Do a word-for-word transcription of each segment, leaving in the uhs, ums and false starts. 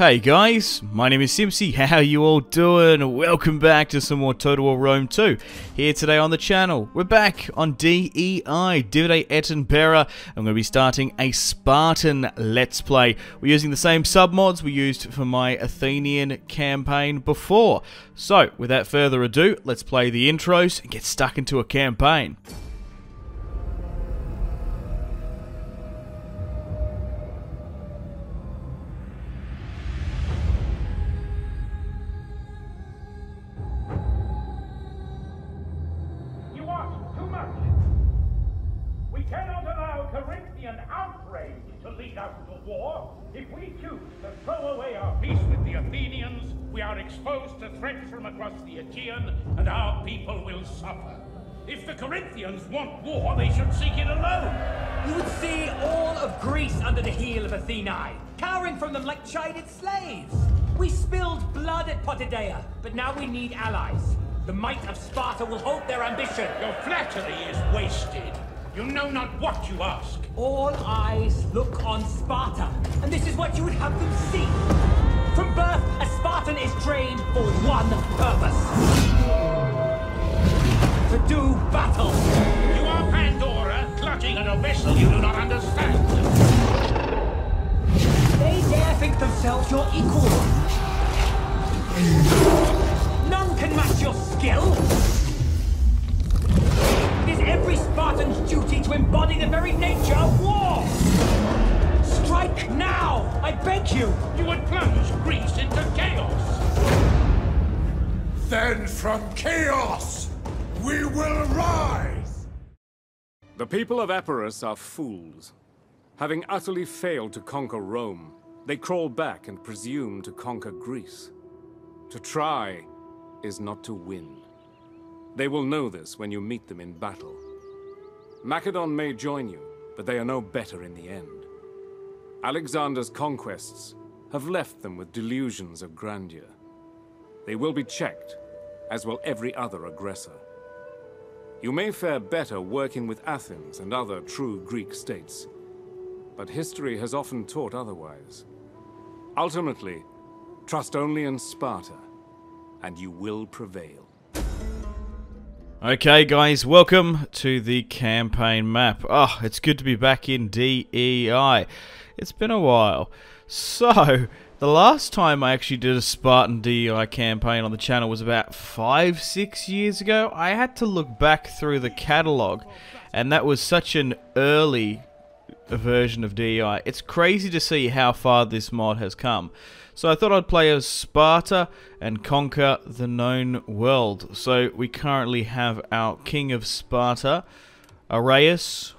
Hey guys, my name is Simpzy, how you all doing? Welcome back to some more Total War Rome two. Here today on the channel, we're back on D E I, Divide Et Impera. I'm going to be starting a Spartan Let's Play. We're using the same submods we used for my Athenian campaign before. So, without further ado, let's play the intros and get stuck into a campaign. Exposed to threats from across the Aegean, and our people will suffer. If the Corinthians want war, they should seek it alone. You would see all of Greece under the heel of Atheni, cowering from them like chided slaves. We spilled blood at Potidaea, but now we need allies. The might of Sparta will halt their ambition. Your flattery is wasted. You know not what you ask. All eyes look on Sparta, and this is what you would have them see. From birth, a Spartan is trained for one purpose. To do battle. You are Pandora, clutching at a vessel you do not understand. They dare think themselves your equal. None can match your skill. It is every Spartan's duty to embody the very nature of war. Strike now! I beg you! You would plunge Greece into chaos! Then from chaos, we will rise! The people of Epirus are fools. Having utterly failed to conquer Rome, they crawl back and presume to conquer Greece. To try is not to win. They will know this when you meet them in battle. Macedon may join you, but they are no better in the end. Alexander's conquests have left them with delusions of grandeur. They will be checked, as will every other aggressor. You may fare better working with Athens and other true Greek states, but history has often taught otherwise. Ultimately, trust only in Sparta, and you will prevail. Okay guys, welcome to the campaign map. Oh, it's good to be back in D E I. It's been a while. So, the last time I actually did a Spartan D E I campaign on the channel was about five, six years ago. I had to look back through the catalogue, and that was such an early version of D E I. It's crazy to see how far this mod has come. So I thought I'd play as Sparta and conquer the known world. So we currently have our King of Sparta, Areus.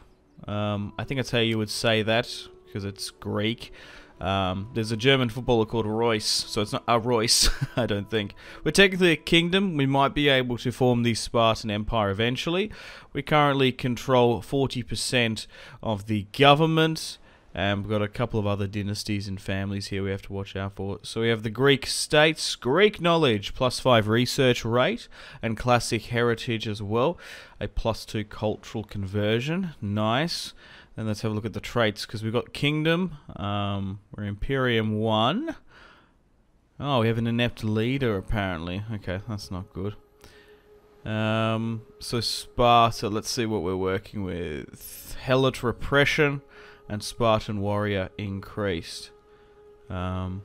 Um, I think that's how you would say that, because it's Greek. Um, there's a German footballer called Reus, so it's not Areus, I don't think. We're technically a kingdom. We might be able to form the Spartan Empire eventually. We currently control forty percent of the government. And we've got a couple of other dynasties and families here we have to watch out for. So we have the Greek states, Greek knowledge, plus five research rate, and classic heritage as well. A plus two cultural conversion. Nice. And let's have a look at the traits, because we've got kingdom. Um, we're Imperium one. Oh, we have an inept leader, apparently. Okay, that's not good. Um, so Sparta, let's see what we're working with. Helot repression. And Spartan warrior increased. Um,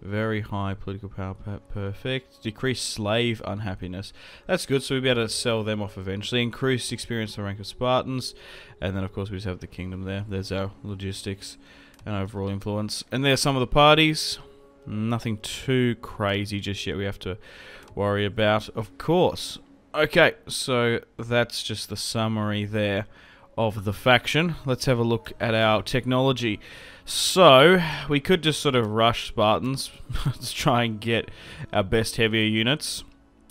very high political power. Perfect. Decreased slave unhappiness. That's good, so we'll be able to sell them off eventually. Increased experience in the rank of Spartans. And then, of course, we just have the kingdom there. There's our logistics and overall influence. And there's some of the parties. Nothing too crazy just yet we have to worry about, of course. Okay, so that's just the summary there of the faction. Let's have a look at our technology. So, we could just sort of rush Spartans. Let's try and get our best heavier units.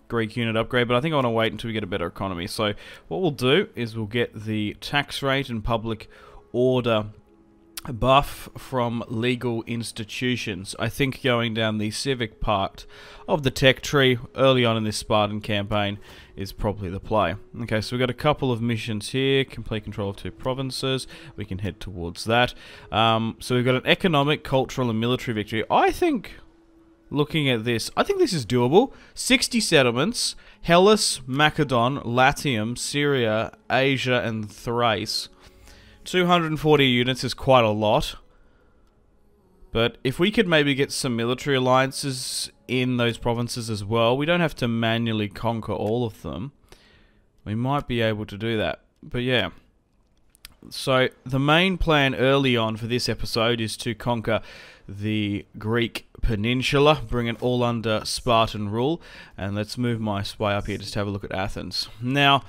Greek unit upgrade, but I think I want to wait until we get a better economy. So, what we'll do is we'll get the tax rate and public order buff from legal institutions. I think going down the civic part of the tech tree early on in this Spartan campaign is probably the play. Okay, so we've got a couple of missions here. Complete control of two provinces. We can head towards that. Um, so we've got an economic, cultural, and military victory. I think, looking at this, I think this is doable. sixty settlements. Hellas, Macedon, Latium, Syria, Asia, and Thrace. two hundred forty units is quite a lot, but if we could maybe get some military alliances in those provinces as well, we don't have to manually conquer all of them. We might be able to do that, but yeah. So the main plan early on for this episode is to conquer the Greek peninsula, bring it all under Spartan rule, and let's move my spy up here just to have a look at Athens. Now,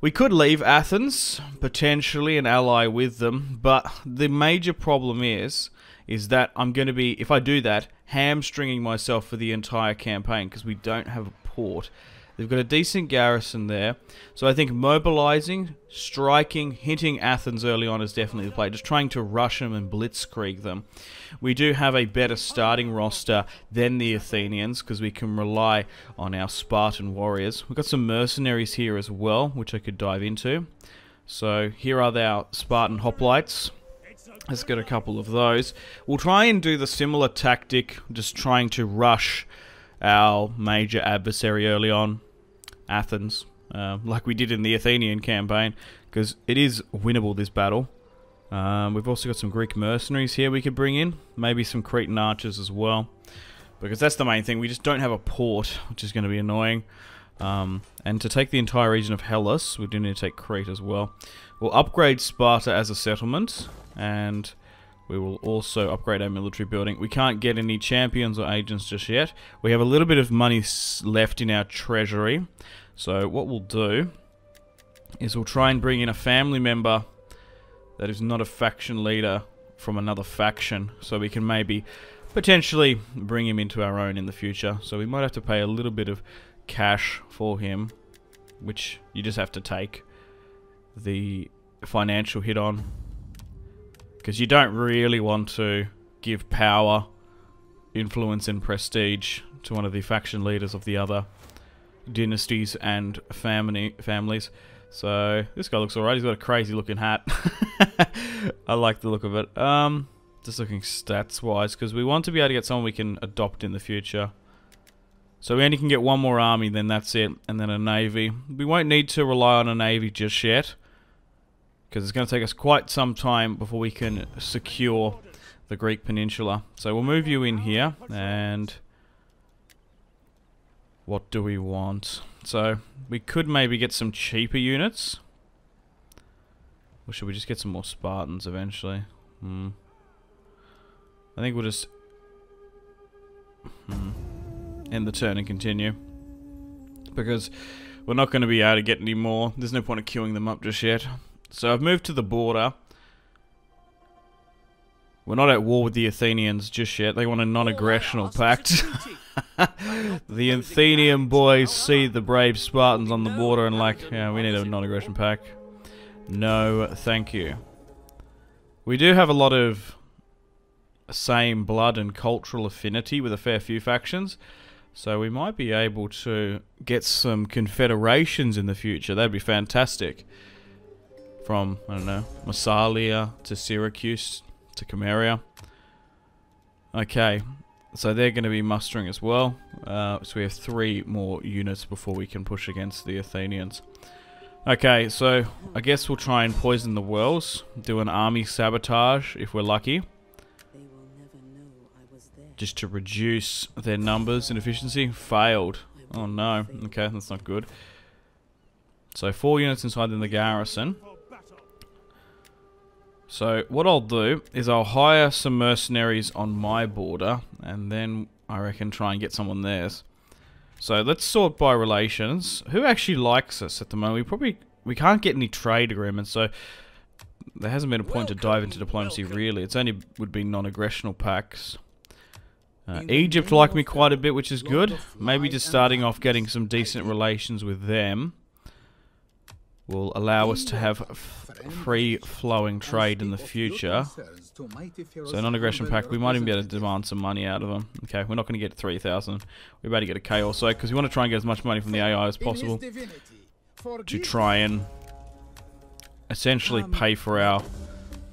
we could leave Athens, potentially, and ally with them, but the major problem is, is that I'm going to be, if I do that, hamstringing myself for the entire campaign, because we don't have a port. They've got a decent garrison there, so I think mobilizing, striking, hitting Athens early on is definitely the play. Just trying to rush them and blitzkrieg them. We do have a better starting roster than the Athenians, because we can rely on our Spartan warriors. We've got some mercenaries here as well, which I could dive into. So here are our Spartan hoplites. Let's get a couple of those. We'll try and do the similar tactic, just trying to rush our major adversary early on, Athens, uh, like we did in the Athenian campaign, because it is winnable, this battle. Um, we've also got some Greek mercenaries here we could bring in, maybe some Cretan archers as well, because that's the main thing. We just don't have a port, which is going to be annoying. Um, and to take the entire region of Hellas, we do need to take Crete as well. We'll upgrade Sparta as a settlement, and we will also upgrade our military building. We can't get any champions or agents just yet. We have a little bit of money left in our treasury. So what we'll do is we'll try and bring in a family member that is not a faction leader from another faction, so we can maybe potentially bring him into our own in the future. So we might have to pay a little bit of cash for him, which you just have to take the financial hit on, because you don't really want to give power, influence, and prestige to one of the faction leaders of the other dynasties and family families. So this guy looks alright. He's got a crazy looking hat. I like the look of it. Um, just looking stats wise, because we want to be able to get someone we can adopt in the future. So we only can get one more army, then that's it, and then a navy. We won't need to rely on a navy just yet, because it's going to take us quite some time before we can secure the Greek peninsula. So we'll move you in here, and what do we want? So we could maybe get some cheaper units, or should we just get some more Spartans eventually? Hmm. I think we'll just hmm. end the turn and continue, because we're not going to be able to get any more. There's no point of queuing them up just yet. So I've moved to the border. We're not at war with the Athenians just yet. They want a non-aggressional pact. The Athenian boys see the brave Spartans on the border and like, yeah, we need a non-aggression pact. No, thank you. We do have a lot of same blood and cultural affinity with a fair few factions, so we might be able to get some confederations in the future. That'd be fantastic. From, I don't know, Massalia to Syracuse to Camaria. Okay, so they're going to be mustering as well. Uh, so we have three more units before we can push against the Athenians. Okay, so I guess we'll try and poison the wells, do an army sabotage if we're lucky, just to reduce their numbers and efficiency. Failed. Oh no. Okay, that's not good. So four units inside in the garrison. So what I'll do is I'll hire some mercenaries on my border, and then I reckon try and get someone theirs. So let's sort by relations. Who actually likes us at the moment? We probably we can't get any trade agreements, so there hasn't been a point welcome, to dive into diplomacy welcome. really. It's only would be non-aggressional pacts. Uh, Egypt like me quite a bit, which is good. Maybe just starting off getting some decent relations with them will allow us to have free-flowing trade in the future. So non-aggression pact, we might even be able to demand some money out of them. Okay, we're not going to get three thousand. We're about to get a K or so, because we want to try and get as much money from the A I as possible to try and essentially pay for our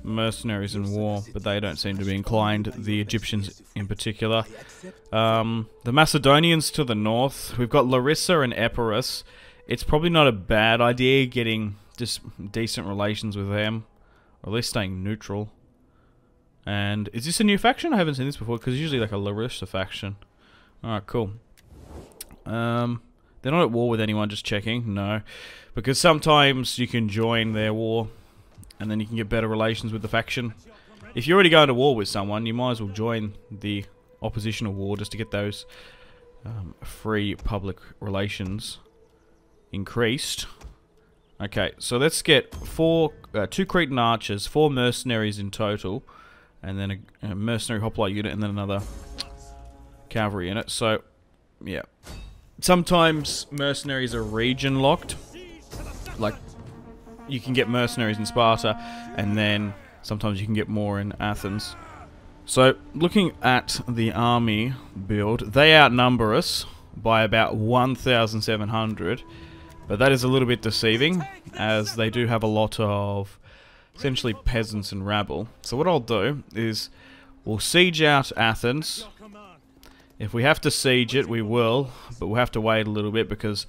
mercenaries in war, but they don't seem to be inclined, the Egyptians in particular. Um, the Macedonians to the north, we've got Larissa and Epirus. It's probably not a bad idea getting just decent relations with them, or at least staying neutral. And is this a new faction? I haven't seen this before, because it's usually like a Larissa faction. Alright, cool. Um, they're not at war with anyone, just checking, no. Because sometimes you can join their war, and then you can get better relations with the faction. If you're already going to war with someone, you might as well join the oppositional war just to get those um, free public relations increased. Okay, so let's get four, uh, two Cretan archers, four mercenaries in total, and then a, a mercenary hoplite unit, and then another cavalry unit. So, yeah. Sometimes mercenaries are region locked. Like, you can get mercenaries in Sparta, and then sometimes you can get more in Athens. So, looking at the army build, they outnumber us by about one thousand seven hundred, but that is a little bit deceiving, as they do have a lot of essentially peasants and rabble. So what I'll do is we'll siege out Athens. If we have to siege it, we will, but we'll have to wait a little bit, because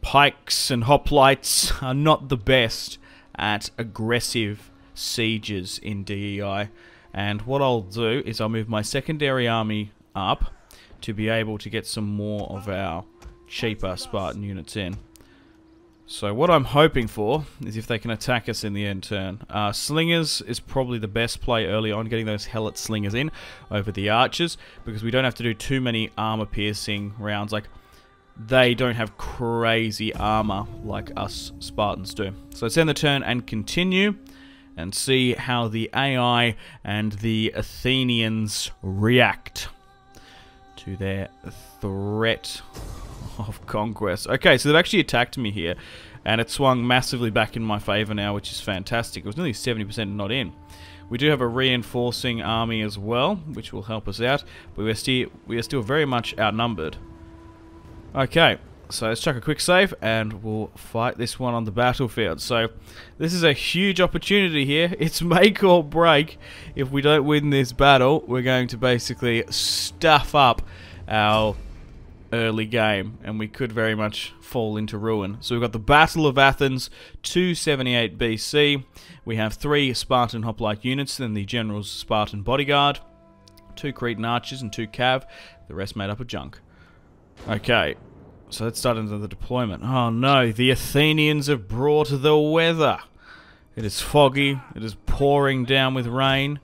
pikes and hoplites are not the best at aggressive sieges in D E I. And what I'll do is I'll move my secondary army up to be able to get some more of our cheaper Spartan units in. So what I'm hoping for is if they can attack us in the end turn. Uh, slingers is probably the best play early on, getting those Helot slingers in over the archers, because we don't have to do too many armor-piercing rounds. Like, they don't have crazy armor like us Spartans do. So let's end the turn and continue and see how the A I and the Athenians react to their threat of conquest. Okay, so they've actually attacked me here, and it swung massively back in my favor now, which is fantastic. It was nearly seventy percent not in. We do have a reinforcing army as well, which will help us out, but we're still, we are still very much outnumbered. Okay, so let's chuck a quick save, and we'll fight this one on the battlefield. So, this is a huge opportunity here. It's make or break. If we don't win this battle, we're going to basically stuff up our early game, and we could very much fall into ruin. So we've got the Battle of Athens, two seventy-eight B C. We have three Spartan hoplite units, then the general's Spartan bodyguard, two Cretan archers, and two cav. The rest made up of junk. Okay, so let's start into the deployment. Oh no, the Athenians have brought the weather. It is foggy, it is pouring down with rain.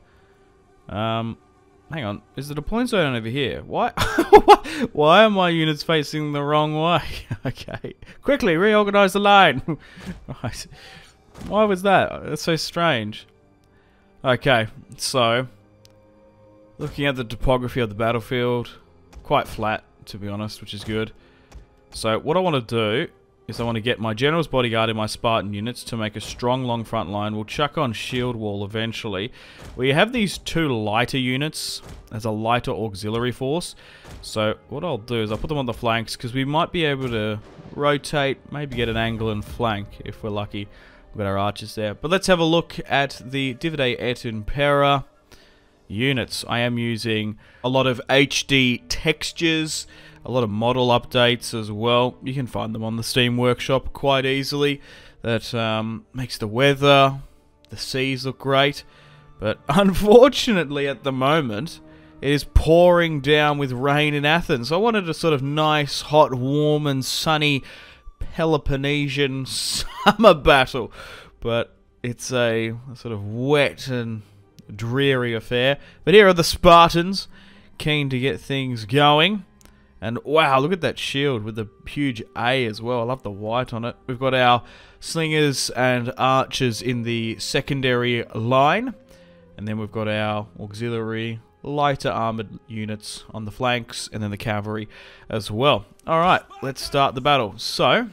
Um, hang on, is the deployment zone over here? Why, why are my units facing the wrong way? Okay, quickly reorganize the line. Right. Why was that? That's so strange. Okay, so, looking at the topography of the battlefield, quite flat, to be honest, which is good. So what I want to do is I want to get my general's bodyguard in my Spartan units to make a strong long front line. We'll chuck on shield wall eventually. We have these two lighter units as a lighter auxiliary force. So what I'll do is I'll put them on the flanks, because we might be able to rotate, maybe get an angle and flank if we're lucky. We've got our archers there. But let's have a look at the Divide Et Impera units. I am using a lot of H D textures, a lot of model updates as well. You can find them on the Steam Workshop quite easily. That um, makes the weather, the seas look great, but unfortunately at the moment it is pouring down with rain in Athens. I wanted a sort of nice, hot, warm and sunny Peloponnesian summer battle, but it's a sort of wet and dreary affair. But here are the Spartans, keen to get things going. And wow, look at that shield with the huge A as well. I love the white on it. We've got our slingers and archers in the secondary line, and then we've got our auxiliary lighter armoured units on the flanks, and then the cavalry as well. Alright, let's start the battle. So,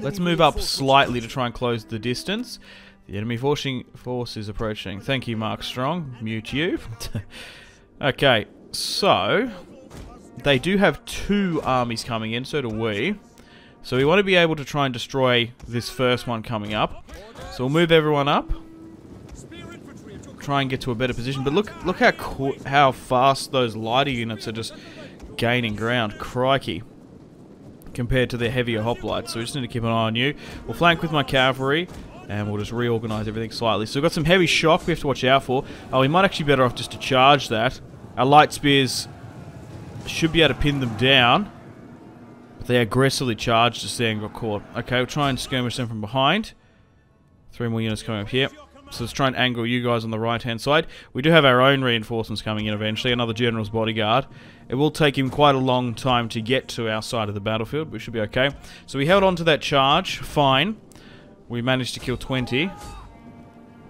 let's move up slightly to try and close the distance. The enemy forcing force is approaching. Thank you, Mark Strong. Mute you. Okay, so they do have two armies coming in, so do we. So we want to be able to try and destroy this first one coming up. So we'll move everyone up. Try and get to a better position. But look look how co how fast those lighter units are just gaining ground. Crikey. Compared to their heavier hoplites. So we just need to keep an eye on you. We'll flank with my cavalry. And we'll just reorganize everything slightly. So we've got some heavy shock we have to watch out for. Oh, we might actually be better off just to charge that. Our light spears should be able to pin them down. But they aggressively charged us there and got caught. Okay, we'll try and skirmish them from behind. Three more units coming up here. So let's try and angle you guys on the right-hand side. We do have our own reinforcements coming in eventually. Another general's bodyguard. It will take him quite a long time to get to our side of the battlefield, but we should be okay. So we held on to that charge. Fine. We managed to kill twenty.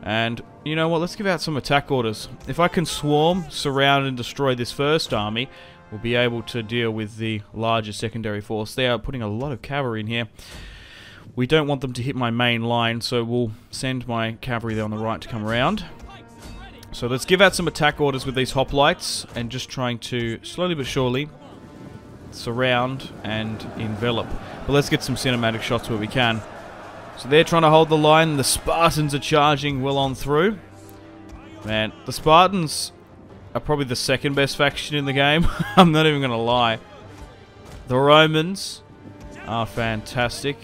And, you know what, let's give out some attack orders. If I can swarm, surround, and destroy this first army, we'll be able to deal with the larger secondary force. They are putting a lot of cavalry in here. We don't want them to hit my main line, so we'll send my cavalry there on the right to come around. So let's give out some attack orders with these hoplites, and just trying to, slowly but surely, surround and envelop. But let's get some cinematic shots where we can. So they're trying to hold the line, the Spartans are charging well on through. Man, the Spartans are probably the second best faction in the game, I'm not even going to lie. The Romans are fantastic.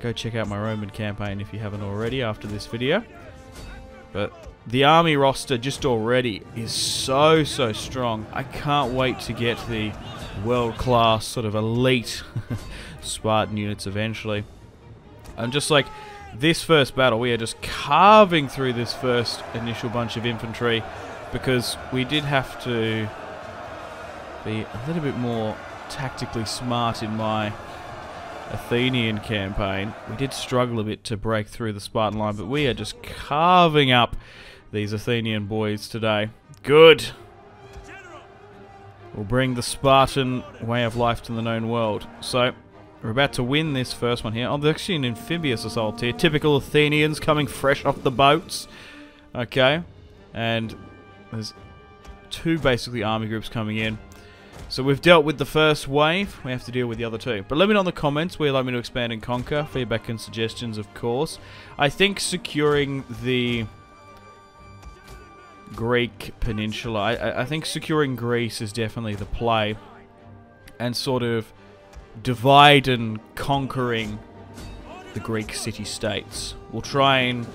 Go check out my Roman campaign if you haven't already after this video. But the army roster just already is so, so strong. I can't wait to get the world-class, sort of elite Spartan units eventually. I'm just like, this first battle, we are just carving through this first initial bunch of infantry because we did have to be a little bit more tactically smart in my Athenian campaign. We did struggle a bit to break through the Spartan line, but we are just carving up these Athenian boys today. Good! We'll bring the Spartan way of life to the known world. So, we're about to win this first one here. Oh, there's actually an amphibious assault here. Typical Athenians coming fresh off the boats. Okay. And there's two basically army groups coming in. So we've dealt with the first wave, we have to deal with the other two. But let me know in the comments where you'd like me to expand and conquer. Feedback and suggestions, of course. I think securing the Greek peninsula, I, I think securing Greece is definitely the play. And sort of divide and conquering the Greek city-states. We'll try and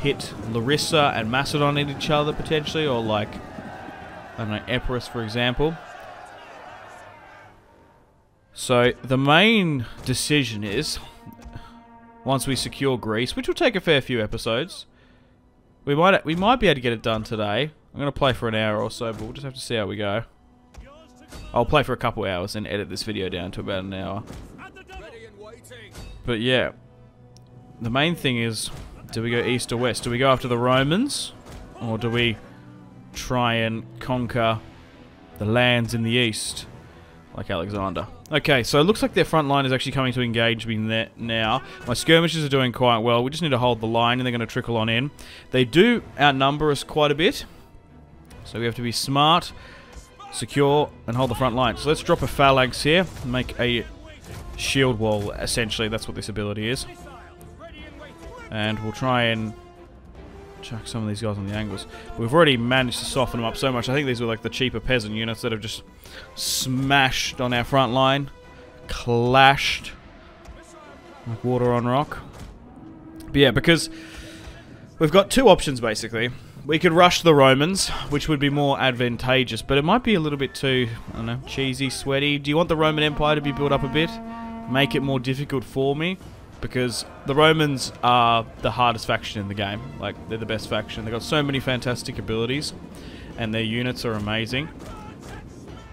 hit Larissa and Macedon at each other, potentially, or like, I don't know, Epirus, for example. So, the main decision is, once we secure Greece, which will take a fair few episodes, we might we might be able to get it done today. I'm going to play for an hour or so, but we'll just have to see how we go. I'll play for a couple hours and edit this video down to about an hour. But yeah, the main thing is, do we go east or west? Do we go after the Romans? Or do we try and conquer the lands in the east? Like Alexander. Okay, so it looks like their front line is actually coming to engage me there now. My skirmishers are doing quite well. We just need to hold the line and they're going to trickle on in. They do outnumber us quite a bit. So we have to be smart, secure, and hold the front line. So let's drop a phalanx here and make a shield wall, essentially. That's what this ability is. And we'll try and chuck some of these guys on the angles. But we've already managed to soften them up so much. I think these were like the cheaper peasant units that have just smashed on our front line, clashed like water on rock. But yeah, because we've got two options basically. We could rush the Romans, which would be more advantageous, but it might be a little bit too, I don't know, cheesy, sweaty. Do you want the Roman Empire to be built up a bit? Make it more difficult for me? Because the Romans are the hardest faction in the game. Like, they're the best faction. They've got so many fantastic abilities, and their units are amazing.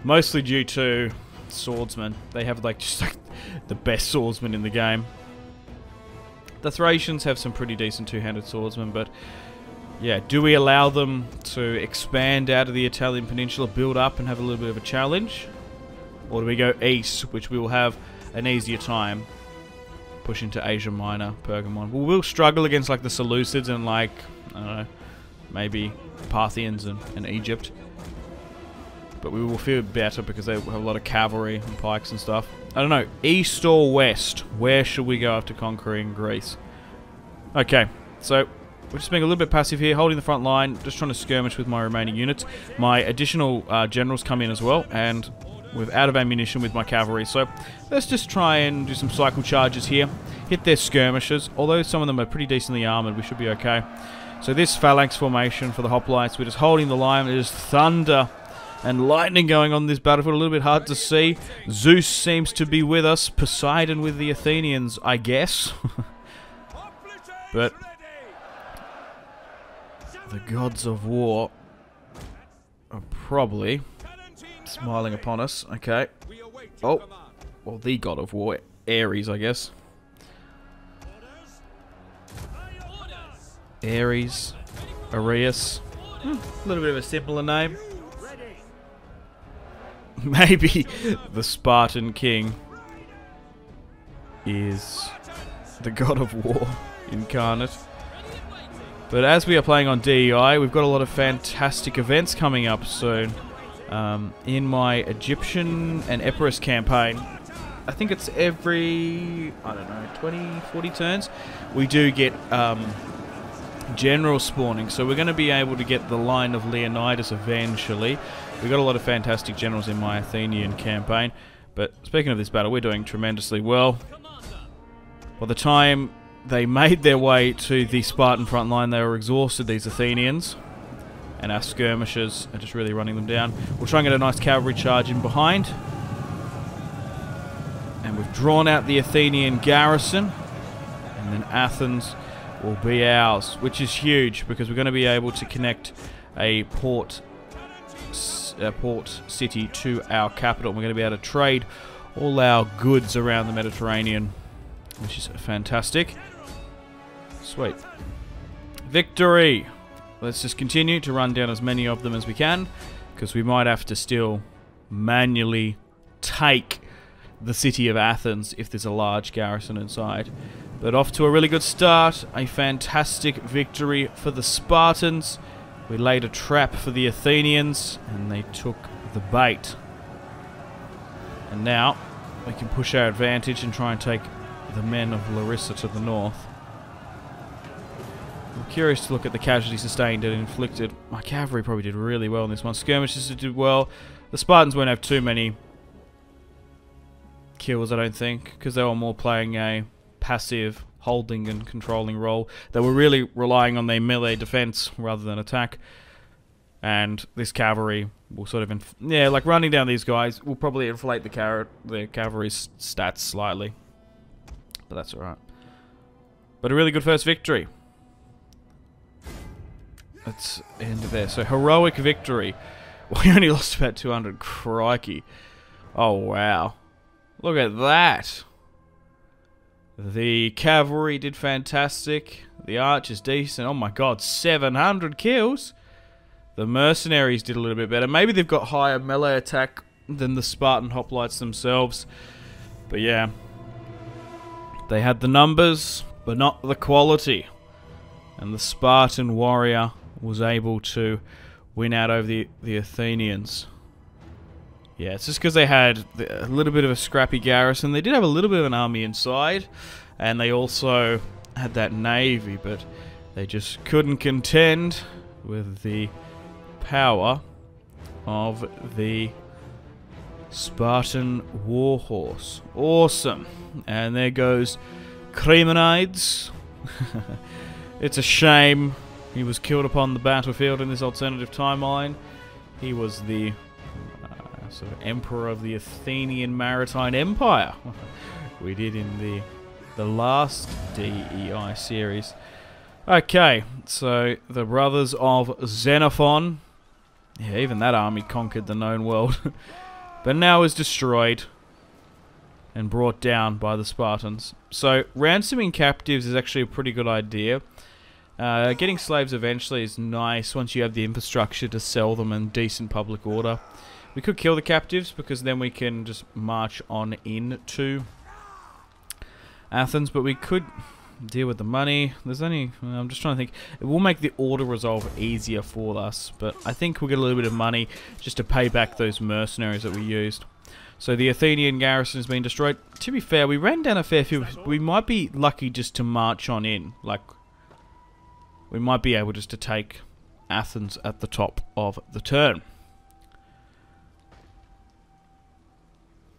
Mostly due to swordsmen. They have, like, just like the best swordsmen in the game. The Thracians have some pretty decent two-handed swordsmen, but yeah, do we allow them to expand out of the Italian peninsula, build up, and have a little bit of a challenge? Or do we go east, which we will have an easier time? push into Asia Minor, Pergamon. Well, we'll struggle against like the Seleucids and like, I don't know, maybe Parthians and, and Egypt. But we will feel better because they have a lot of cavalry and pikes and stuff. I don't know, east or west, where should we go after conquering Greece? Okay, so we're just being a little bit passive here, holding the front line, just trying to skirmish with my remaining units. My additional uh, generals come in as well, and we're out of ammunition with my cavalry, so let's just try and do some cycle charges here, hit their skirmishers, although some of them are pretty decently armoured, we should be okay. So this phalanx formation for the hoplites, we're just holding the line, there's thunder and lightning going on this battlefield, a little bit hard to see. Zeus seems to be with us, Poseidon with the Athenians, I guess. But the gods of war are probably smiling upon us. Okay. Oh, well, the god of war, Ares, I guess. Ares, Areus, hmm, a little bit of a simpler name. Maybe the Spartan king is the god of war incarnate. But as we are playing on D E I, we've got a lot of fantastic events coming up soon. Um, in my Egyptian and Epirus campaign, I think it's every, I don't know, twenty, forty turns, we do get um, general spawning. So we're going to be able to get the line of Leonidas eventually. We've got a lot of fantastic generals in my Athenian campaign. But speaking of this battle, we're doing tremendously well. By the time they made their way to the Spartan front line, they were exhausted, these Athenians. And our skirmishers are just really running them down. We'll try and get a nice cavalry charge in behind. And we've drawn out the Athenian garrison. And then Athens will be ours, which is huge because we're going to be able to connect a port, a port city to our capital. We're going to be able to trade all our goods around the Mediterranean, which is fantastic. Sweet. Victory! Let's just continue to run down as many of them as we can, because we might have to still manually take the city of Athens if there's a large garrison inside. But off to a really good start, a fantastic victory for the Spartans. We laid a trap for the Athenians, and they took the bait. And now, we can push our advantage and try and take the men of Larissa to the north. I'm curious to look at the casualties sustained and inflicted. My cavalry probably did really well in this one. Skirmishes did well. The Spartans won't have too many kills, I don't think, because they were more playing a passive, holding and controlling role. They were really relying on their melee defense rather than attack. And this cavalry will sort of... Inf yeah, like running down these guys will probably inflate the, car the cavalry's stats slightly. But that's alright. But a really good first victory. That's the end of there. So, heroic victory. We only lost about two hundred. Crikey. Oh, wow. Look at that. The cavalry did fantastic. The archers decent. Oh, my God. seven hundred kills. The mercenaries did a little bit better. Maybe they've got higher melee attack than the Spartan hoplites themselves. But, yeah. They had the numbers, but not the quality. And the Spartan warrior was able to win out over the, the Athenians. Yeah, it's just because they had a little bit of a scrappy garrison. They did have a little bit of an army inside, and they also had that navy, but they just couldn't contend with the power of the Spartan warhorse. Awesome. And there goes Cremonides. It's a shame he was killed upon the battlefield in this alternative timeline. He was the uh, sort of emperor of the Athenian Maritime Empire. We did in the the last D E I series. Okay, so the brothers of Xenophon. Yeah, even that army conquered the known world. But now is destroyed and brought down by the Spartans. So, ransoming captives is actually a pretty good idea. Uh, getting slaves eventually is nice once you have the infrastructure to sell them in decent public order. We could kill the captives because then we can just march on into Athens, but we could deal with the money. There's only... I'm just trying to think. It will make the order resolve easier for us, but I think we'll get a little bit of money just to pay back those mercenaries that we used. So the Athenian garrison has been destroyed. To be fair, we ran down a fair few. We might be lucky just to march on in. Like, we might be able just to take Athens at the top of the turn.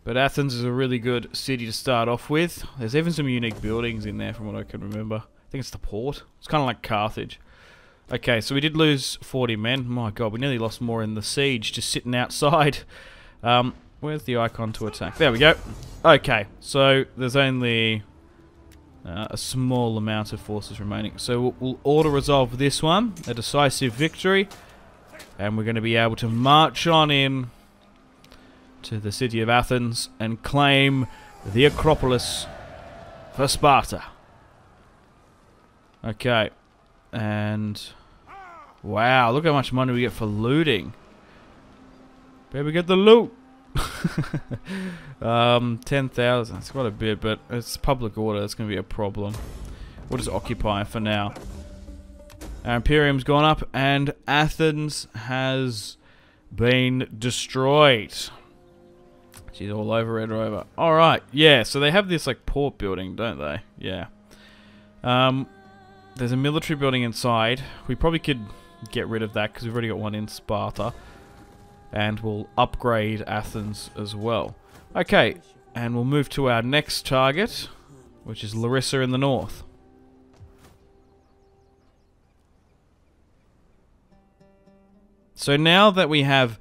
But Athens is a really good city to start off with. There's even some unique buildings in there from what I can remember. I think it's the port. It's kind of like Carthage. Okay, so we did lose forty men. My god, we nearly lost more in the siege just sitting outside. Um, where's the icon to attack? There we go. Okay, so there's only uh, a small amount of forces remaining. So we'll order resolve this one. A decisive victory. And we're going to be able to march on in to the city of Athens and claim the Acropolis for Sparta. Okay, and wow, look how much money we get for looting. Baby, get the loot. um, ten thousand. That's quite a bit, but it's public order. That's going to be a problem. We'll just occupy for now. Our Imperium's gone up, and Athens has been destroyed. She's all over it, over. Alright, yeah, so they have this, like, port building, don't they? Yeah. Um, there's a military building inside. We probably could get rid of that, because we've already got one in Sparta. And we'll upgrade Athens as well. Okay, and we'll move to our next target, which is Larissa in the north. So now that we have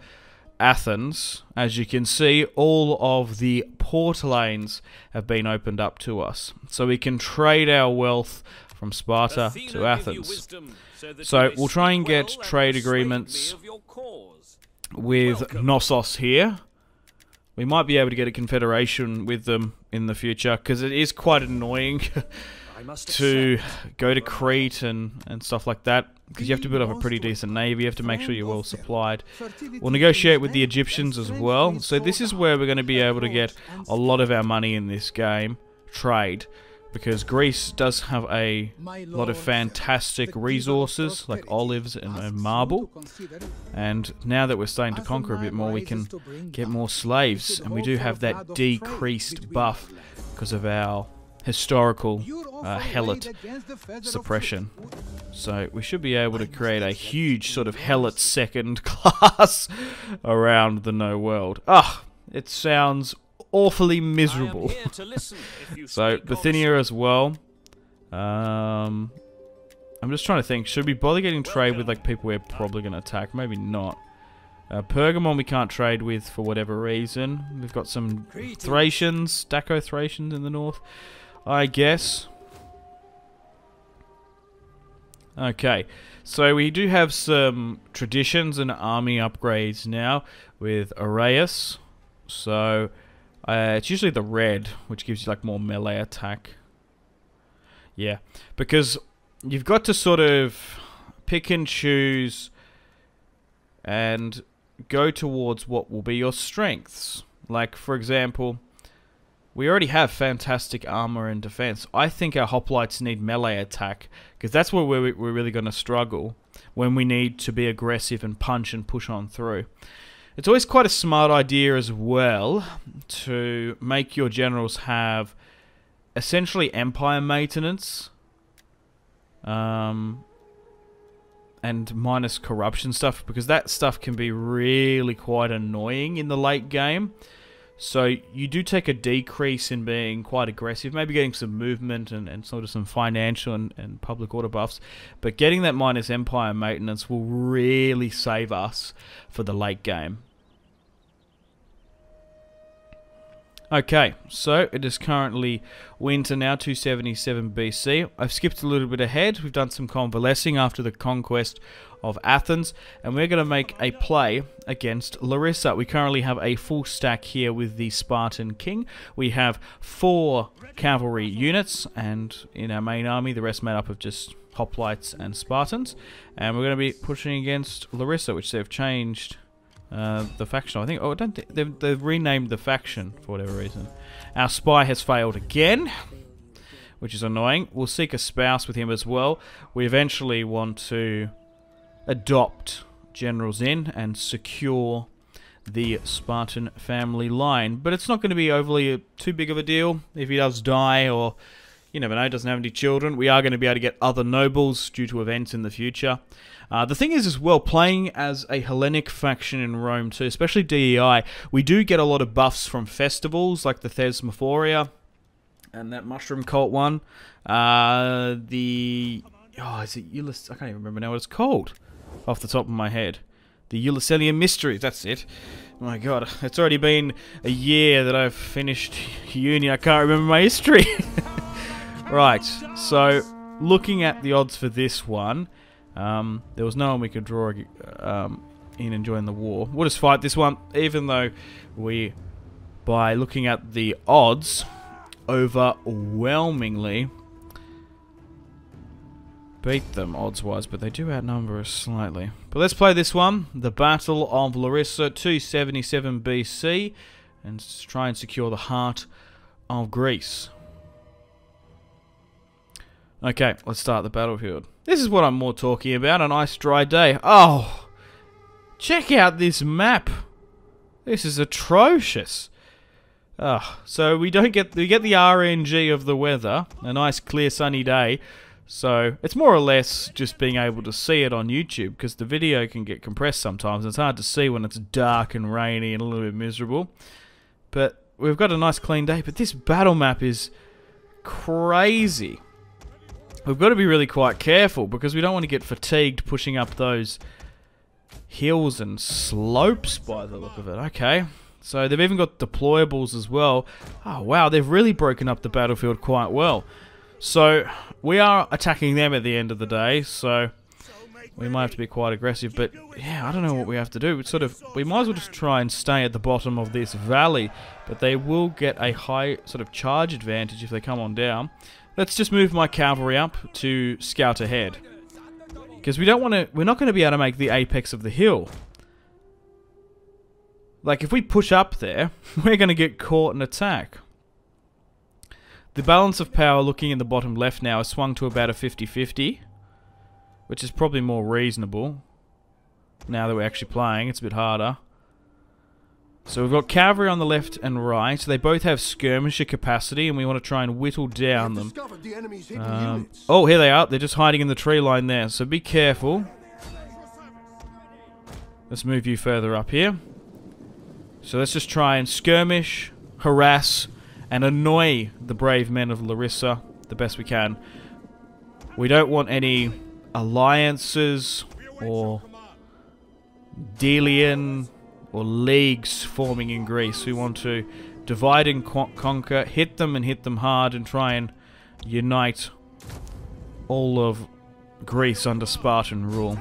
Athens, as you can see, all of the port lanes have been opened up to us, so we can trade our wealth from Sparta Athena to Athens. Wisdom, so, so we'll try and get well trade and agreements with Welcome. Knossos here. We might be able to get a confederation with them in the future, because it is quite annoying to go to Crete and, and stuff like that, because you have to build up a pretty decent navy, you have to make sure you're well supplied. We'll negotiate with the Egyptians as well, so this is where we're going to be able to get a lot of our money in this game, trade, because Greece does have a lot of fantastic resources, like olives and, and marble, and now that we're starting to conquer a bit more, we can get more slaves, and we do have that decreased buff because of our historical uh, Helot suppression. So we should be able to create a huge sort of Helot second class around the no world. Ah, oh, it sounds awfully miserable. So Bithynia as well. Um, I'm just trying to think, should we bother getting trade with like people we're probably going to attack? Maybe not. Uh, Pergamon we can't trade with for whatever reason. We've got some Thracians, Daco Thracians in the north, I guess. Okay, so we do have some traditions and army upgrades now with Areus. So, uh, it's usually the red, which gives you like more melee attack. Yeah, because you've got to sort of pick and choose and go towards what will be your strengths. Like, for example, we already have fantastic armor and defense. I think our hoplites need melee attack, because that's where we're, we're really going to struggle when we need to be aggressive and punch and push on through. It's always quite a smart idea as well to make your generals have essentially empire maintenance um, and minus corruption stuff, because that stuff can be really quite annoying in the late game. So you do take a decrease in being quite aggressive, maybe getting some movement and, and sort of some financial and, and public order buffs, but getting that minus empire maintenance will really save us for the late game. Okay, so it is currently winter now, two seventy-seven B C. I've skipped a little bit ahead. We've done some convalescing after the conquest of Athens, and we're going to make a play against Larissa. We currently have a full stack here with the Spartan king. We have four cavalry units, and in our main army, the rest made up of just hoplites and Spartans. And we're going to be pushing against Larissa, which they've changed uh, the faction. I think. Oh, I don't think they've, they've renamed the faction for whatever reason. Our spy has failed again. which is annoying. We'll seek a spouse with him as well. We eventually want to adopt generals in and secure the Spartan family line. But it's not going to be overly too big of a deal if he does die, or you never know, doesn't have any children. We are going to be able to get other nobles due to events in the future. Uh, the thing is as well, playing as a Hellenic faction in Rome too, especially D E I, we do get a lot of buffs from festivals like the Thesmophoria and that Mushroom Cult one. Uh, the... Oh, is it Ulysses? I can't even remember now what it's called off the top of my head. The Ulysses Mysteries, that's it. Oh my god, it's already been a year that I've finished uni. I can't remember my history. Right, so looking at the odds for this one, um, there was no one we could draw um, in and join the war. We'll just fight this one, even though we, by looking at the odds, overwhelmingly beat them odds-wise, but they do outnumber us slightly. But let's play this one, the Battle of Larissa, two seventy-seven B C, and try and secure the heart of Greece. Okay, let's start the battlefield. This is what I'm more talking about, a nice dry day. Oh! Check out this map! This is atrocious! Oh, so we don't get, we get the R N G of the weather, a nice clear sunny day, so it's more or less just being able to see it on YouTube, because the video can get compressed sometimes, and it's hard to see when it's dark and rainy and a little bit miserable. But we've got a nice clean day, but this battle map is crazy. We've got to be really quite careful because we don't want to get fatigued pushing up those hills and slopes by the look of it. Okay, so they've even got deployables as well. Oh wow, they've really broken up the battlefield quite well. So we are attacking them at the end of the day, so we might have to be quite aggressive. But yeah, I don't know what we have to do. We sort of, we might as well just try and stay at the bottom of this valley, but they will get a high sort of charge advantage if they come on down. Let's just move my cavalry up to scout ahead, because we don't want to. We're not going to be able to make the apex of the hill. Like if we push up there, we're going to get caught in attack. The balance of power, looking in the bottom left now, is swung to about a fifty fifty, which is probably more reasonable. Now that we're actually playing, it's a bit harder. So we've got cavalry on the left and right. They both have skirmisher capacity, and we want to try and whittle down them. Um, oh, here they are. They're just hiding in the tree line there, so be careful. Let's move you further up here. So let's just try and skirmish, harass, and annoy the brave men of Larissa the best we can. We don't want any alliances or Delian or leagues forming in Greece. We want to divide and conquer, hit them and hit them hard, and try and unite all of Greece under Spartan rule.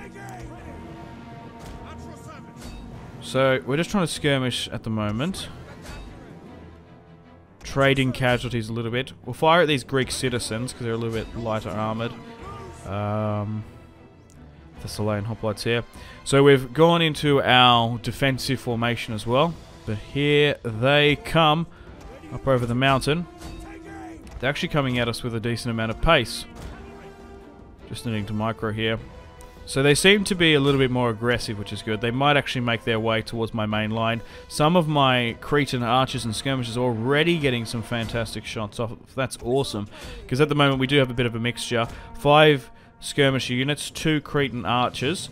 So we're just trying to skirmish at the moment, trading casualties a little bit. We'll fire at these Greek citizens because they're a little bit lighter armoured. Um... Thessalian hoplites here. So we've gone into our defensive formation as well. But here they come up over the mountain. They're actually coming at us with a decent amount of pace. Just needing to micro here. So they seem to be a little bit more aggressive, which is good. They might actually make their way towards my main line. Some of my Cretan archers and skirmishers are already getting some fantastic shots off. That's awesome. Because at the moment we do have a bit of a mixture. Five skirmisher units, two Cretan archers,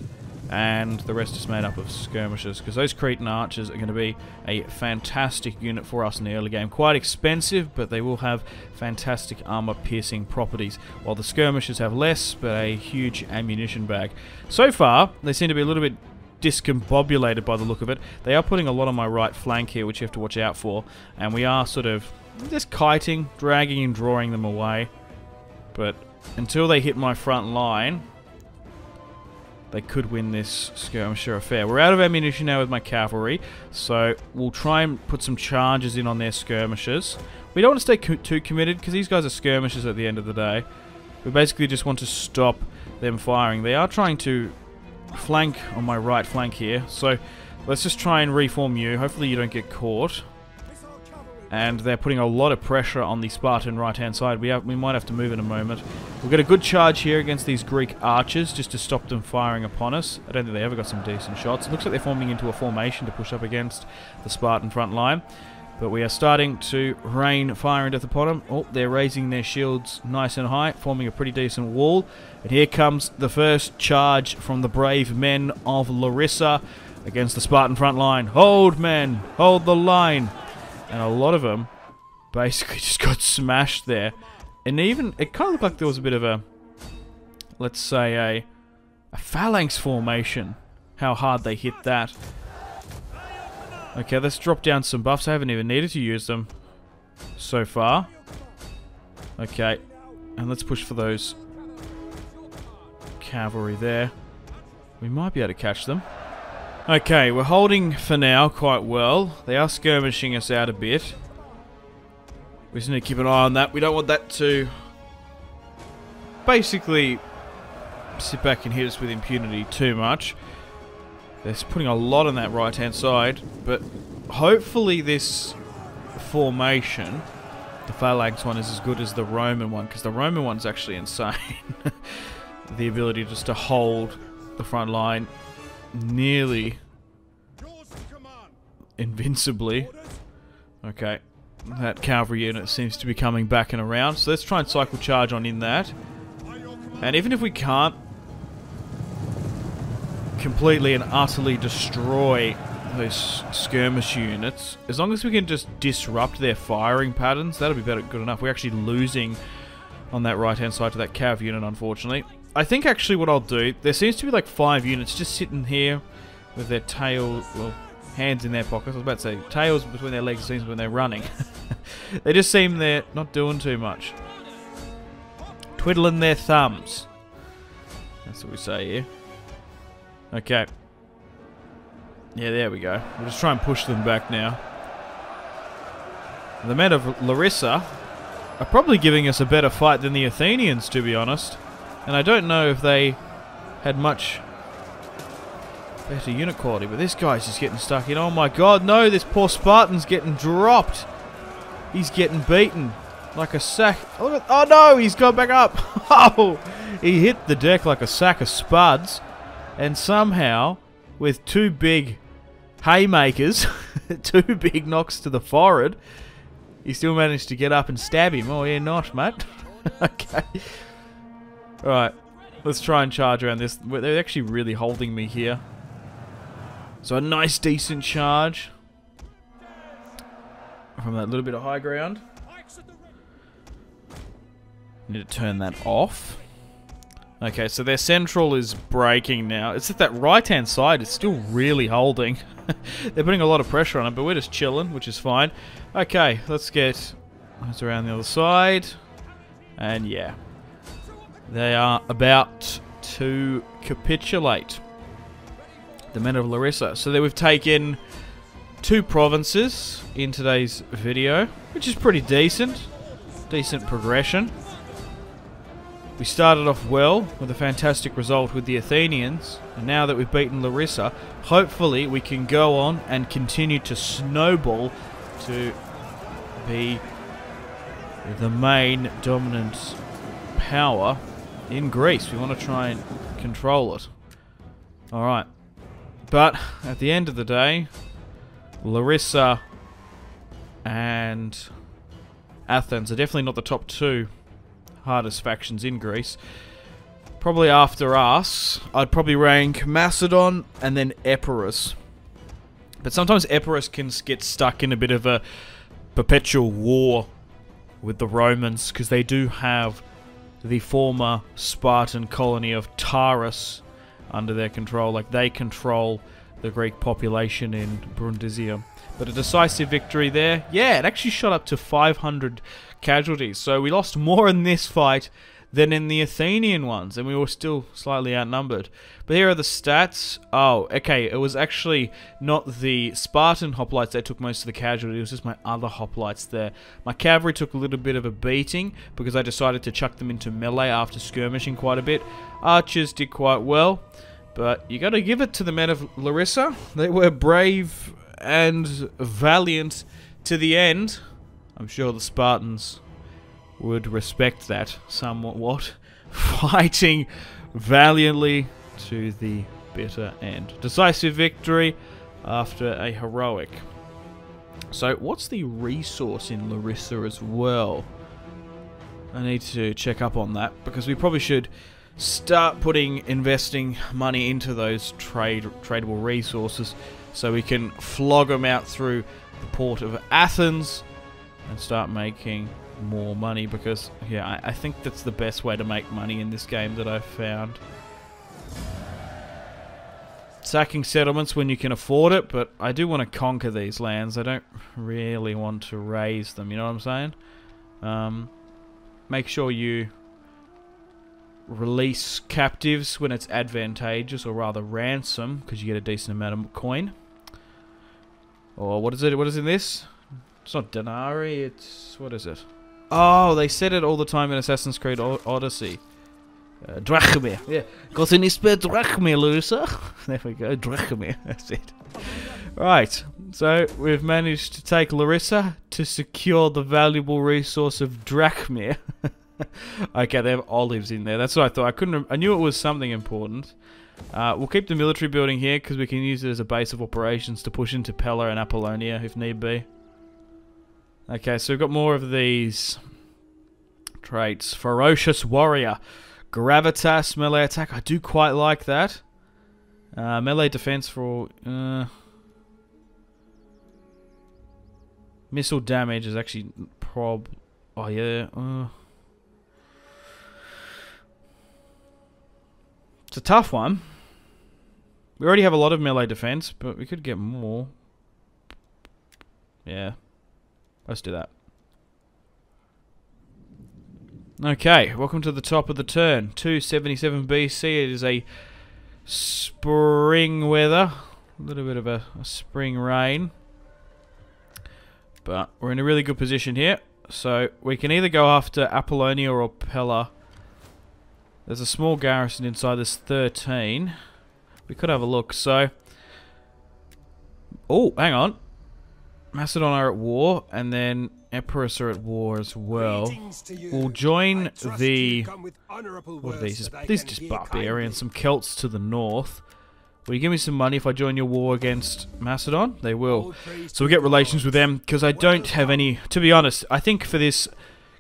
and the rest is made up of skirmishers, because those Cretan archers are going to be a fantastic unit for us in the early game. Quite expensive, but they will have fantastic armor-piercing properties, while the skirmishers have less, but a huge ammunition bag. So far, they seem to be a little bit discombobulated by the look of it. They are putting a lot on my right flank here, which you have to watch out for, and we are sort of just kiting, dragging and drawing them away, but until they hit my front line, they could win this skirmisher affair. We're out of ammunition now with my cavalry, so we'll try and put some charges in on their skirmishers. We don't want to stay co too committed, because these guys are skirmishers at the end of the day. We basically just want to stop them firing. They are trying to flank on my right flank here, so let's just try and reform you. Hopefully you don't get caught. and they're putting a lot of pressure on the Spartan right-hand side. We have, we might have to move in a moment. We've got a good charge here against these Greek archers just to stop them firing upon us. I don't think they ever got some decent shots. It looks like they're forming into a formation to push up against the Spartan front line. But we are starting to rain fire and death upon them. Oh, they're raising their shields nice and high, forming a pretty decent wall. And here comes the first charge from the brave men of Larissa against the Spartan front line. Hold, men! Hold the line! And a lot of them basically just got smashed there. And even, it kind of looked like there was a bit of a, let's say a, a phalanx formation. How hard they hit that. Okay, let's drop down some buffs. I haven't even needed to use them so far. Okay, and let's push for those cavalry there. We might be able to catch them. Okay, we're holding for now quite well. They are skirmishing us out a bit. We just need to keep an eye on that. We don't want that to basically sit back and hit us with impunity too much. They're putting a lot on that right-hand side, but hopefully this formation, the phalanx one, is as good as the Roman one, because the Roman one's actually insane. The ability just to hold the front line nearly invincibly. Okay, that cavalry unit seems to be coming back and around, so let's try and cycle charge on in that. And even if we can't completely and utterly destroy those skirmish units, as long as we can just disrupt their firing patterns, that'll be better, good enough. We're actually losing on that right hand side to that cav unit, unfortunately. I think actually what I'll do, there seems to be like five units just sitting here with their tails, well, hands in their pockets. I was about to say tails between their legs, seems when they're running. They just seem they're not doing too much. Twiddling their thumbs. That's what we say here. Okay. Yeah, there we go. We'll just try and push them back now. The men of Larissa are probably giving us a better fight than the Athenians, to be honest. And I don't know if they had much better unit quality, but this guy's just getting stuck in. Oh my god, no, this poor Spartan's getting dropped. He's getting beaten like a sack. Oh no, he's gone back up. Oh, he hit the deck like a sack of spuds. And somehow, with two big haymakers, two big knocks to the forehead, he still managed to get up and stab him. Oh yeah, not, mate. Okay. Alright, let's try and charge around this. They're actually really holding me here. So a nice, decent charge from that little bit of high ground. Need to turn that off. Okay, so their central is breaking now. It's at that right-hand side. It's still really holding. They're putting a lot of pressure on it, but we're just chilling, which is fine. Okay, let's get... That's around the other side. And yeah. They are about to capitulate. The men of Larissa. So that we've taken two provinces in today's video, which is pretty decent. Decent progression. We started off well with a fantastic result with the Athenians, and now that we've beaten Larissa, hopefully we can go on and continue to snowball to be the main dominant power in Greece. We want to try and control it. Alright. But at the end of the day, Larissa and Athens are definitely not the top two hardest factions in Greece. Probably after us, I'd probably rank Macedon and then Epirus. But sometimes Epirus can get stuck in a bit of a perpetual war with the Romans, because they do have the former Spartan colony of Thrace under their control. Like, they control the Greek population in Brundisium. But a decisive victory there. Yeah, it actually shot up to five hundred casualties. So we lost more in this fight than in the Athenian ones. And we were still slightly outnumbered. But here are the stats. Oh, okay. It was actually not the Spartan hoplites that took most of the casualties. It was just my other hoplites there. My cavalry took a little bit of a beating because I decided to chuck them into melee after skirmishing quite a bit. Archers did quite well. But you got to give it to the men of Larissa. They were brave and valiant to the end. I'm sure the Spartans would respect that somewhat, fighting valiantly to the bitter end. Decisive victory after a heroic. So what's the resource in Larissa as well? I need to check up on that, because we probably should start putting investing money into those trade tradable resources so we can flog them out through the port of Athens and start making more money, because yeah, I, I think that's the best way to make money in this game that I've found. Sacking settlements when you can afford it, but I do want to conquer these lands. I don't really want to raise them, you know what I'm saying? Um, make sure you release captives when it's advantageous, or rather ransom, because you get a decent amount of coin. Or what is it? What is in this? It's not denarii, it's... what is it? Oh, they said it all the time in Assassin's Creed Odyssey. Uh, drachme. Yeah. Got an isper drachme, loser. There we go. Drachme. That's it. Right. So, we've managed to take Larissa to secure the valuable resource of drachme. Okay, they have olives in there. That's what I thought. I couldn't... I knew it was something important. Uh, we'll keep the military building here because we can use it as a base of operations to push into Pella and Apollonia if need be. Okay, so we've got more of these traits. Ferocious warrior. Gravitas, melee attack. I do quite like that. Uh, melee defense for... Uh, missile damage is actually prob... Oh, yeah. Uh. It's a tough one. We already have a lot of melee defense, but we could get more. Yeah. Let's do that. Okay, welcome to the top of the turn. two seventy-seven B C, it is a spring weather. A little bit of a, a spring rain. But we're in a really good position here. So we can either go after Apollonia or Pella. There's a small garrison inside this thirteen. We could have a look, so... Oh, hang on. Macedon are at war, and then Epirus are at war as well. We'll join the... What are these? These are just barbarians, some Celts to the north. Will you give me some money if I join your war against Macedon? They will. So we'll get relations with them, because I don't have any... To be honest, I think for this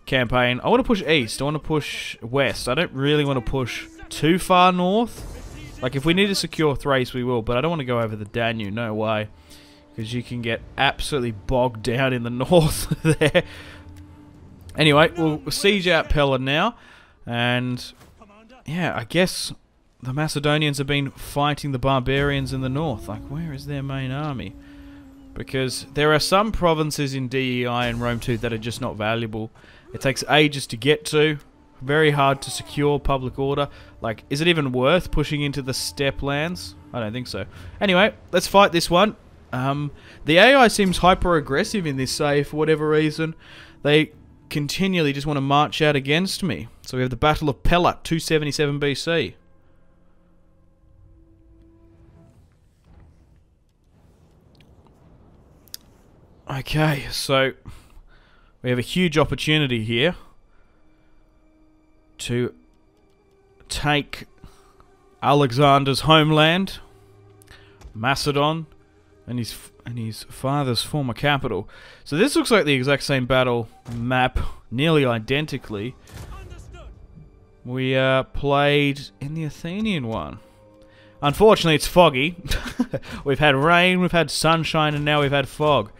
campaign, I want to push east, I want to push west. I don't really want to push too far north. Like, if we need to secure Thrace, we will, but I don't want to go over the Danube, no way. Because you can get absolutely bogged down in the north there. Anyway, we'll siege out Pella now. And, yeah, I guess the Macedonians have been fighting the barbarians in the north. Like, where is their main army? Because there are some provinces in D E I and Rome two that are just not valuable. It takes ages to get to. Very hard to secure public order. Like, is it even worth pushing into the steppe lands? I don't think so. Anyway, let's fight this one. Um, the A I seems hyper-aggressive in this, say, for whatever reason. They continually just want to march out against me. So we have the Battle of Pella, two seventy-seven B C. Okay, so we have a huge opportunity here to take Alexander's homeland, Macedon, and his and his father's former capital. So this looks like the exact same battle map, nearly identically. We uh, played in the Athenian one. Unfortunately, it's foggy. We've had rain, we've had sunshine, and now we've had fog.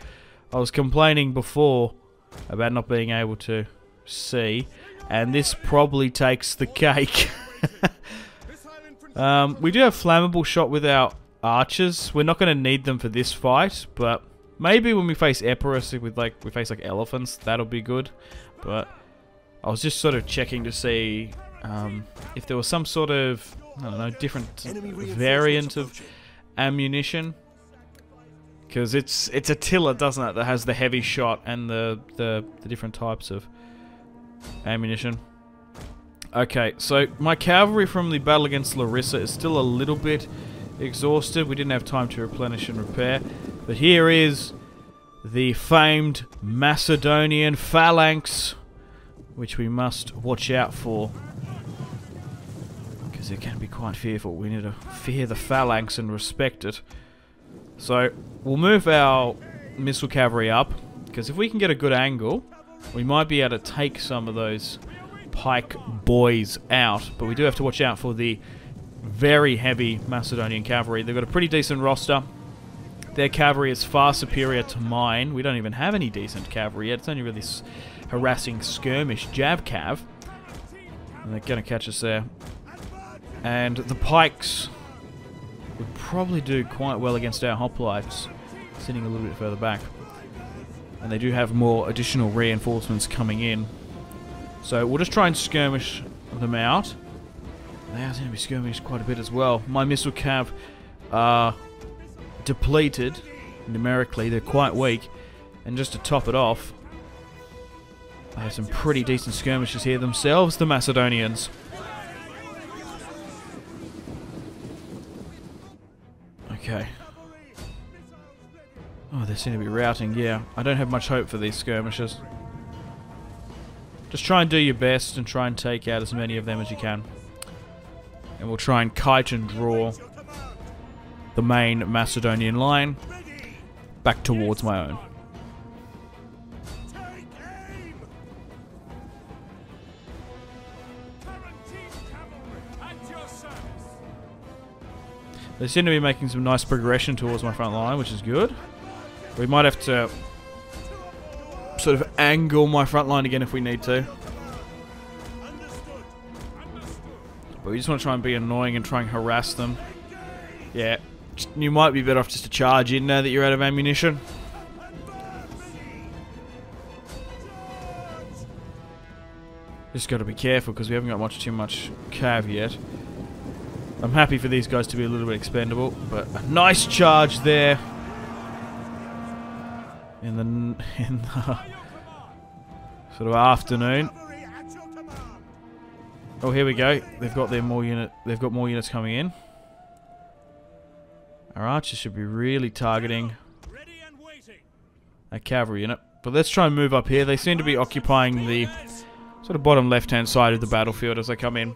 I was complaining before about not being able to see, and this probably takes the cake. um, we do have flammable shot with our archers. We're not going to need them for this fight, but maybe when we face Epirus, with like we face like elephants, that'll be good. But I was just sort of checking to see um, if there was some sort of, I don't know, different variant of ammunition, because it's it's Attila, doesn't it, that has the heavy shot and the the, the different types of ammunition. Okay, so my cavalry from the battle against Larissa is still a little bit exhausted. We didn't have time to replenish and repair, but here is the famed Macedonian phalanx, which we must watch out for, because it can be quite fearful. We need to fear the phalanx and respect it. So we'll move our missile cavalry up, because if we can get a good angle, we might be able to take some of those pike boys out, but we do have to watch out for the very heavy Macedonian cavalry. They've got a pretty decent roster. Their cavalry is far superior to mine. We don't even have any decent cavalry yet. It's only really s harassing skirmish jab cav. And they're going to catch us there. And the pikes would probably do quite well against our hoplites, sitting a little bit further back. And they do have more additional reinforcements coming in. So we'll just try and skirmish them out. They are going to be skirmished quite a bit as well. My missile cav are depleted numerically, they're quite weak, and just to top it off, they have some pretty decent skirmishes here themselves, the Macedonians. Okay. Oh, they seem to be routing, yeah. I don't have much hope for these skirmishes. Just try and do your best and try and take out as many of them as you can. And we'll try and kite and draw the main Macedonian line back towards my own. They seem to be making some nice progression towards my front line, which is good. We might have to sort of angle my front line again if we need to. But we just want to try and be annoying and try and harass them. Yeah. You might be better off just to charge in now that you're out of ammunition. Just got to be careful because we haven't got much too much cav yet. I'm happy for these guys to be a little bit expendable, but a nice charge there. In the in the sort of afternoon. Oh, here we go. They've got their more unit. They've got more units coming in. Our archers should be really targeting a cavalry unit. But let's try and move up here. They seem to be occupying the sort of bottom left-hand side of the battlefield as they come in.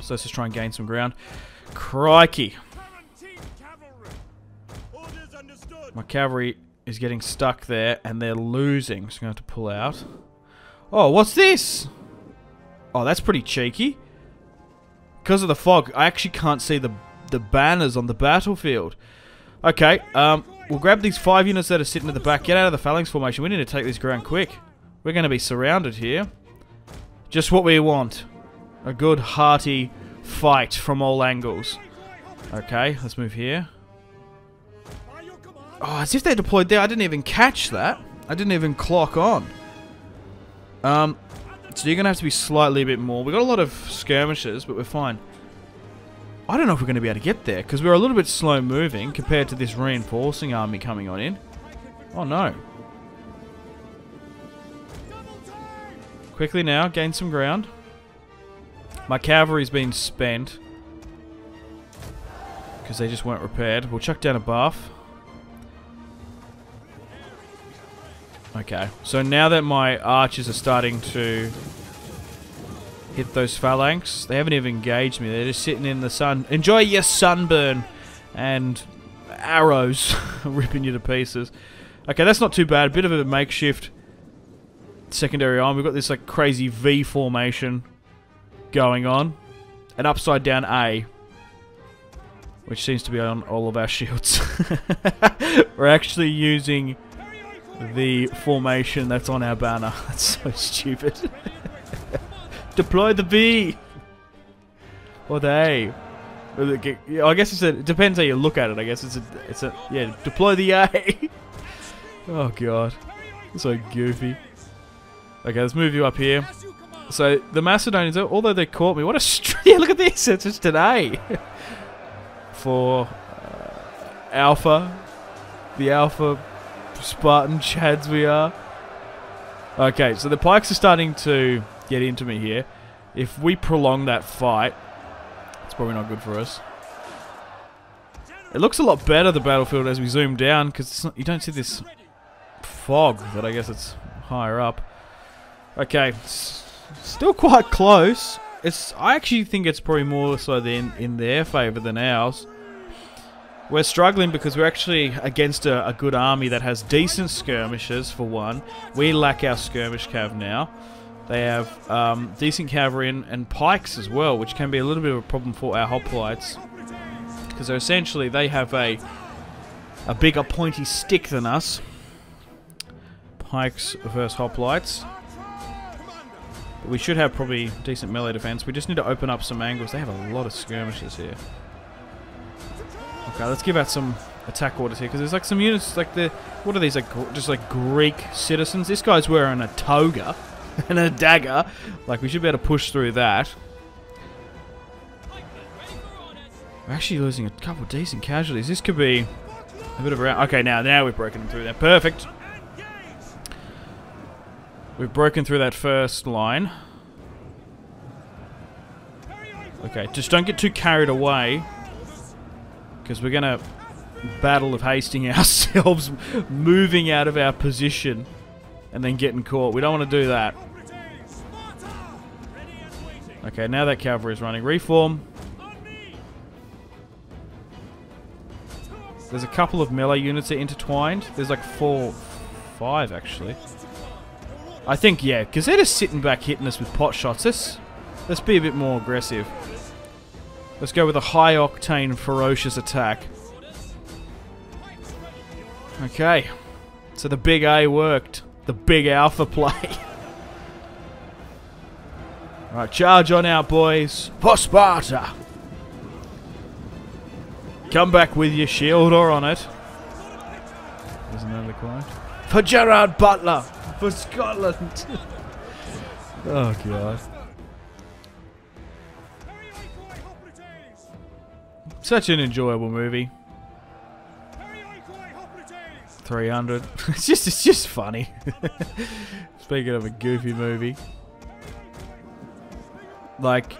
So let's just try and gain some ground. Crikey. My cavalry is getting stuck there and they're losing. So I'm going to have to pull out. Oh, what's this? Oh, that's pretty cheeky. Because of the fog, I actually can't see the the banners on the battlefield. Okay, um, we'll grab these five units that are sitting at the back. Get out of the phalanx formation. We need to take this ground quick. We're going to be surrounded here. Just what we want. A good, hearty fight from all angles. Okay, let's move here. Oh, as if they deployed there. I didn't even catch that. I didn't even clock on. Um, so you're going to have to be slightly a bit more. We've got a lot of skirmishes, but we're fine. I don't know if we're going to be able to get there, because we're a little bit slow moving compared to this reinforcing army coming on in. Oh no. Quickly now, gain some ground. My cavalry's been spent, because they just weren't repaired. We'll chuck down a buff. Okay, so now that my archers are starting to hit those phalanx. They haven't even engaged me. They're just sitting in the sun. Enjoy your sunburn and arrows ripping you to pieces. Okay, that's not too bad. A bit of a makeshift secondary arm. We've got this like crazy V formation going on. An upside down A. Which seems to be on all of our shields. We're actually using the formation that's on our banner. That's so stupid. Deploy the B! Or the A. I guess it's a, it depends how you look at it, I guess. It's a, it's a, yeah, deploy the A! Oh god. So goofy. Okay, let's move you up here. So, the Macedonians, although they caught me, what a str- yeah, look at this! It's just an A! For uh, Alpha. The Alpha Spartan Chads we are. Okay, so the pikes are starting to get into me here. If we prolong that fight, it's probably not good for us. It looks a lot better, the battlefield, as we zoom down, because you don't see this fog, but I guess it's higher up. Okay, it's still quite close. It's, I actually think it's probably more so then in their favour than ours. We're struggling because we're actually against a, a good army that has decent skirmishers, for one. We lack our skirmish cav now. They have um, decent cavalry and, and pikes as well, which can be a little bit of a problem for our hoplites. Because essentially they have a, a bigger pointy stick than us. Pikes versus hoplites. But we should have probably decent melee defense. We just need to open up some angles. They have a lot of skirmishers here. Okay, let's give out some attack orders here, because there's like some units, like the, what are these, like just like Greek citizens? This guy's wearing a toga and a dagger. Like, we should be able to push through that. We're actually losing a couple of decent casualties. This could be a bit of a round. Okay, now, now we've broken them through there. Perfect. We've broken through that first line. Okay, just don't get too carried away, because we're going to battle of hasting ourselves, moving out of our position and then getting caught. We don't want to do that. Okay, now that cavalry is running. Reform. There's a couple of melee units that are intertwined. There's like four, five actually. I think, yeah, because they're just sitting back hitting us with pot shots. Let's, let's be a bit more aggressive. Let's go with a high-octane, ferocious attack. Okay. So the big A worked. The big alpha play. Alright, charge on out, boys. For Sparta! Come back with your shield or on it. Isn't that the quote? For Gerard Butler! For Scotland! Oh, God. Such an enjoyable movie. three hundred. It's just, it's just funny. Speaking of a goofy movie, like,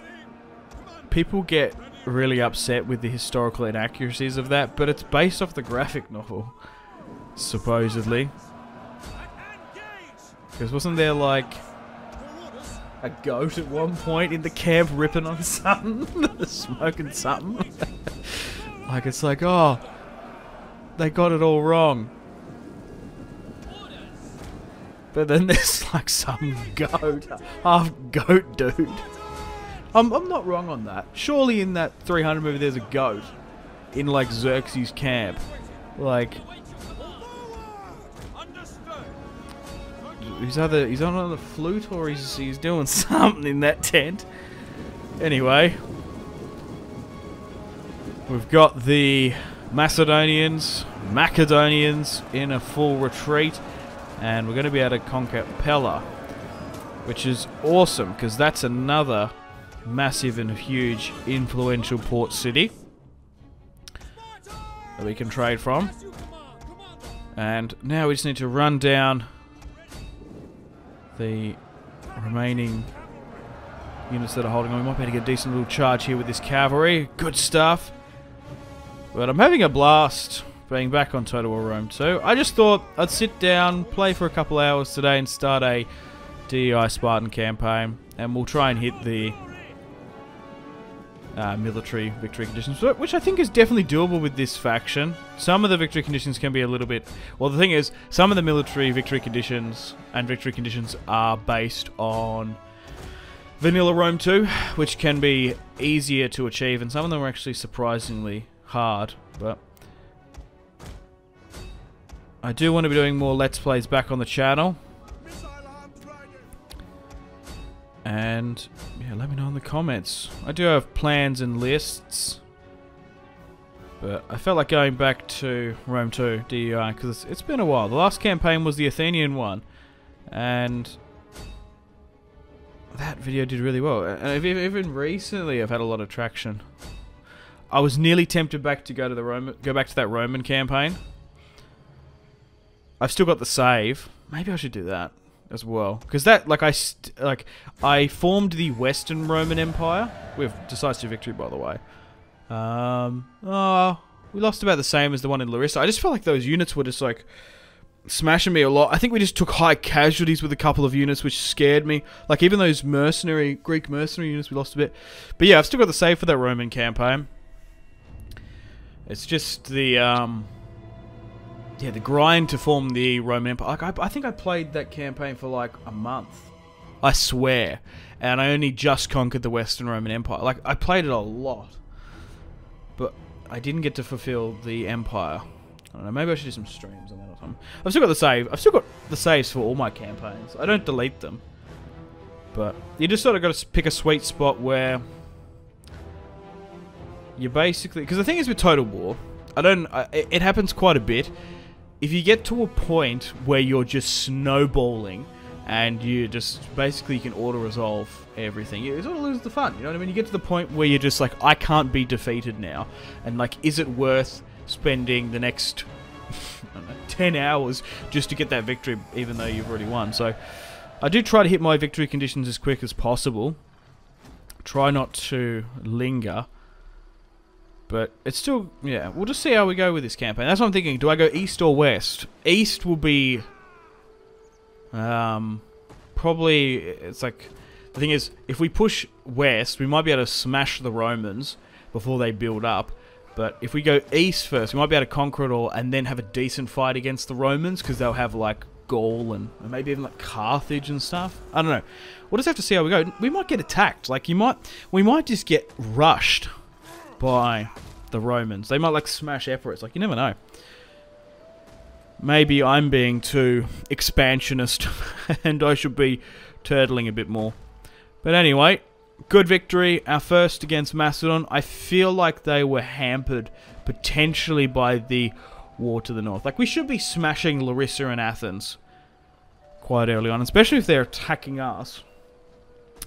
people get really upset with the historical inaccuracies of that, but it's based off the graphic novel, supposedly. Because wasn't there like a goat at one point in the camp ripping on something, smoking something? Like, it's like, oh, they got it all wrong. But then there's like some goat, half goat dude. I'm, I'm not wrong on that. Surely in that three hundred movie there's a goat in like Xerxes' camp. Like, He's either he's on the flute or he's he's doing something in that tent. Anyway, we've got the Macedonians, Macedonians in a full retreat, and we're going to be able to conquer Pella, which is awesome because that's another massive and huge influential port city that we can trade from. And now we just need to run down the remaining units that are holding on. We might be able to get a decent little charge here with this cavalry. Good stuff. But I'm having a blast being back on Total War Rome two. I just thought I'd sit down, play for a couple hours today and start a D E I Spartan campaign. And we'll try and hit the uh, military victory conditions, which I think is definitely doable with this faction. Some of the victory conditions can be a little bit... Well, the thing is, some of the military victory conditions and victory conditions are based on vanilla Rome two, which can be easier to achieve, and some of them are actually surprisingly hard, but... I do want to be doing more Let's Plays back on the channel. And yeah, let me know in the comments. I do have plans and lists, but I felt like going back to Rome two D E I because it's, it's been a while. The last campaign was the Athenian one, and that video did really well. And even recently, I've had a lot of traction. I was nearly tempted back to go to the Roman, go back to that Roman campaign. I've still got the save. Maybe I should do that as well, because that, like, I st like I formed the Western Roman Empire with decisive victory, by the way. Um, oh, we lost about the same as the one in Larissa. I just felt like those units were just like smashing me a lot. I think we just took high casualties with a couple of units, which scared me. Like, even those mercenary, Greek mercenary units, we lost a bit. But yeah, I've still got the save for that Roman campaign. It's just the, um... yeah, the grind to form the Roman Empire. Like, I, I think I played that campaign for, like, a month. I swear. And I only just conquered the Western Roman Empire. Like, I played it a lot. But I didn't get to fulfill the Empire. I don't know, maybe I should do some streams on that or something. I've still got the save. I've still got the saves for all my campaigns. I don't delete them. But you just sort of got to pick a sweet spot where you basically... because the thing is with Total War, I don't... I, it happens quite a bit. If you get to a point where you're just snowballing and you just... basically you can auto-resolve everything, you sort of lose the fun, you know what I mean? You get to the point where you're just like, I can't be defeated now. And like, is it worth... spending the next I don't know, ten hours just to get that victory, even though you've already won. So I do try to hit my victory conditions as quick as possible. Try not to linger. But it's still, yeah, we'll just see how we go with this campaign. That's what I'm thinking. Do I go east or west? East will be um, probably, it's like, the thing is, if we push west, we might be able to smash the Romans before they build up. But if we go east first, we might be able to conquer it all and then have a decent fight against the Romans, because they'll have, like, Gaul and, and maybe even, like, Carthage and stuff. I don't know. We'll just have to see how we go. We might get attacked. Like, you might... we might just get rushed by the Romans. They might, like, smash Epirus. Like, you never know. Maybe I'm being too expansionist and I should be turtling a bit more. But anyway... good victory, our first against Macedon. I feel like they were hampered potentially by the war to the north. Like, we should be smashing Larissa and Athens quite early on, especially if they're attacking us.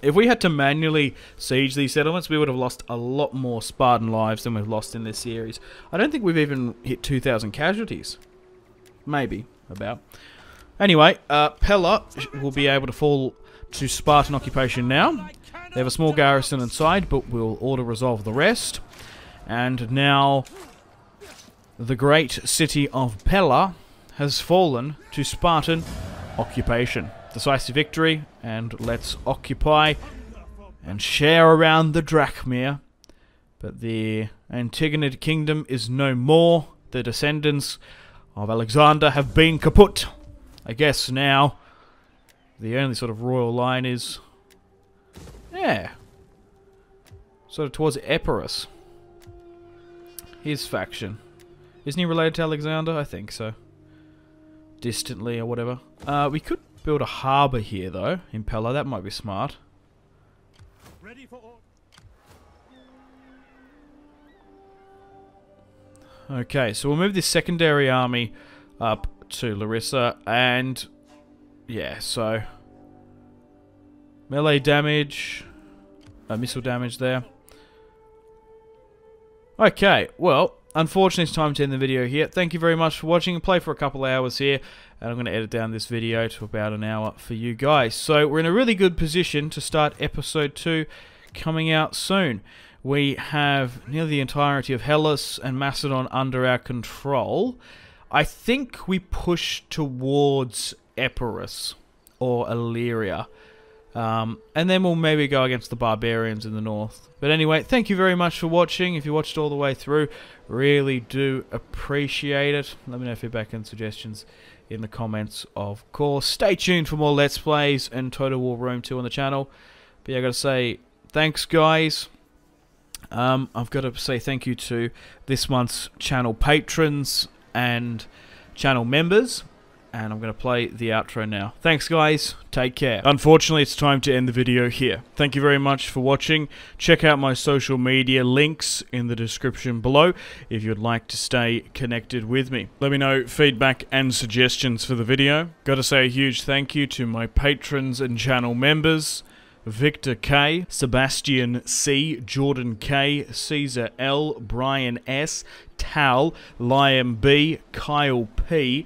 If we had to manually siege these settlements, we would have lost a lot more Spartan lives than we've lost in this series. I don't think we've even hit two thousand casualties. Maybe, about. Anyway, uh, Pella will be able to fall to Spartan occupation now. They have a small garrison inside, but we'll auto-resolve the rest. And now, the great city of Pella has fallen to Spartan occupation. Decisive victory, and let's occupy and share around the drachmia. But the Antigonid kingdom is no more. The descendants of Alexander have been kaput. I guess now, the only sort of royal line is... yeah, sort of towards Epirus, his faction. Isn't he related to Alexander? I think so. Distantly or whatever. Uh, we could build a harbour here though, in Pella, that might be smart. Ready for all. Okay, so we'll move this secondary army up to Larissa, and yeah, so... melee damage, uh, missile damage there. Okay, well, unfortunately it's time to end the video here. Thank you very much for watching and play for a couple hours here. And I'm going to edit down this video to about an hour for you guys. So we're in a really good position to start episode two coming out soon. We have nearly the entirety of Hellas and Macedon under our control. I think we push towards Epirus or Illyria. Um, and then we'll maybe go against the barbarians in the north. But anyway, thank you very much for watching. If you watched all the way through, really do appreciate it. Let me know feedback and suggestions in the comments, of course. Stay tuned for more Let's Plays and Total War Rome two on the channel. But yeah, I've got to say thanks, guys. Um, I've got to say thank you to this month's channel patrons and channel members. And I'm going to play the outro now. Thanks, guys. Take care. Unfortunately, it's time to end the video here. Thank you very much for watching. Check out my social media links in the description below if you'd like to stay connected with me. Let me know feedback and suggestions for the video. Got to say a huge thank you to my patrons and channel members. Victor K, Sebastian C, Jordan K, Caesar L, Brian S, Tal, Liam B, Kyle P,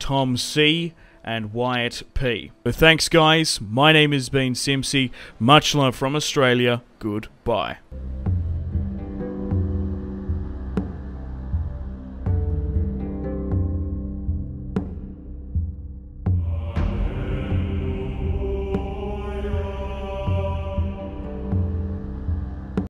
Tom C, and Wyatt P. But thanks, guys. My name has been Simpzy. Much love from Australia. Goodbye.